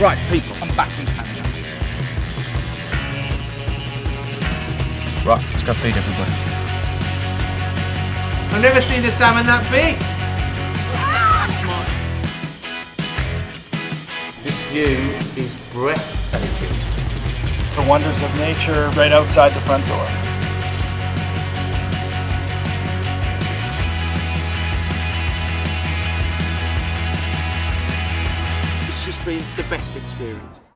Right, people, I'm back in Canada. Right, let's go feed everybody. I've never seen a salmon that big! This view is breathtaking. It's the wonders of nature right outside the front door. It's just been the best experience.